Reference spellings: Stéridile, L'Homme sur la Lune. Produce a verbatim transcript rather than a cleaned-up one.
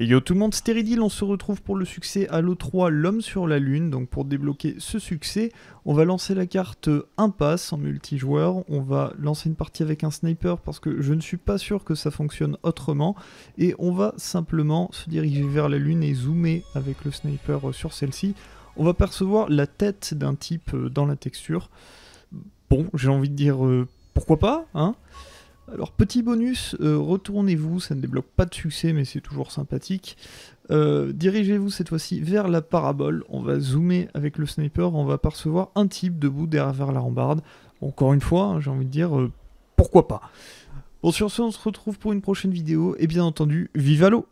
Et yo tout le monde, Stéridile, on se retrouve pour le succès à l'Halo trois, l'homme sur la lune. Donc pour débloquer ce succès, on va lancer la carte Impasse en multijoueur. On va lancer une partie avec un sniper parce que je ne suis pas sûr que ça fonctionne autrement. Et on va simplement se diriger vers la lune et zoomer avec le sniper sur celle-ci. On va percevoir la tête d'un type dans la texture. Bon, j'ai envie de dire euh, pourquoi pas, hein ? Alors petit bonus, euh, retournez-vous, ça ne débloque pas de succès mais c'est toujours sympathique. Euh, dirigez-vous cette fois-ci vers la parabole, on va zoomer avec le sniper, on va apercevoir un type debout derrière la rambarde. Encore une fois, hein, j'ai envie de dire euh, pourquoi pas. Bon, sur ce on se retrouve pour une prochaine vidéo et bien entendu, vive Halo!